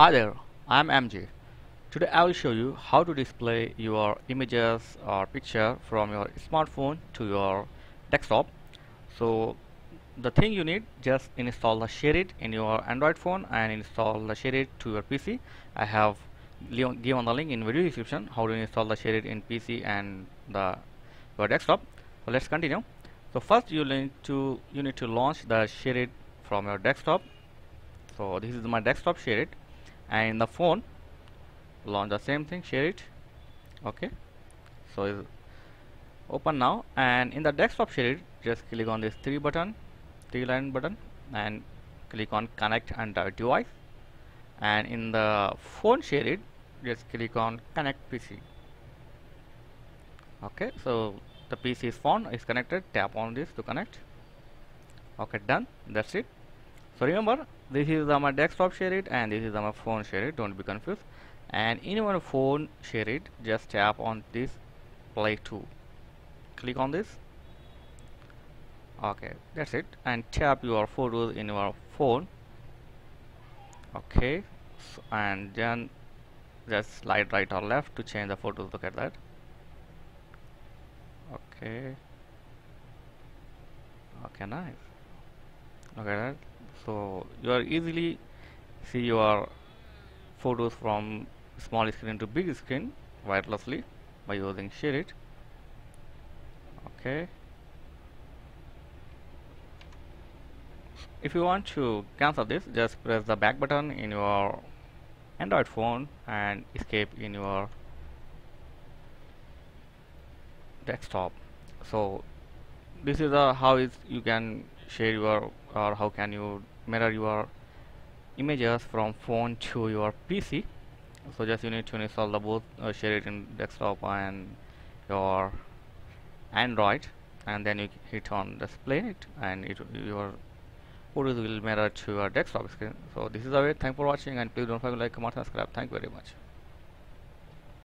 Hi there, I'm MG. Today I will show you how to display your images or picture from your smartphone to your desktop. So the thing you need, just install the ShareIt in your Android phone and install the ShareIt to your PC. I have given the link in video description how to install the ShareIt in PC and your desktop. So let's continue. So first you need to launch the ShareIt from your desktop. So this is my desktop ShareIt. And in the phone, launch the same thing, ShareIt. Okay, so it's open now. And in the desktop ShareIt, just click on this three line button and click on connect and device. And in the phone ShareIt, just click on connect PC. Okay, so the PC phone is connected. Tap on this to connect. Okay, done. That's it. So remember, this is my desktop ShareIt and this is my phone ShareIt. Don't be confused. And in your phone ShareIt, just tap on this play to. Click on this. Okay, that's it. And tap your photos in your phone. Okay, so, and then just slide right or left to change the photos. Look at that. Okay. Okay, nice. Look at that. So you are easily see your photos from small screen to big screen wirelessly by using ShareIt. Okay. If you want to cancel this, just press the back button in your Android phone and escape in your desktop. So this is how you can share your, or how can you mirror your images from phone to your PC. So just you need to install the both ShareIt in desktop and your Android, and then you hit on display it, and your photos will mirror to your desktop screen. So this is the way. Thanks for watching, and please don't forget to like, comment, subscribe. Thank you very much.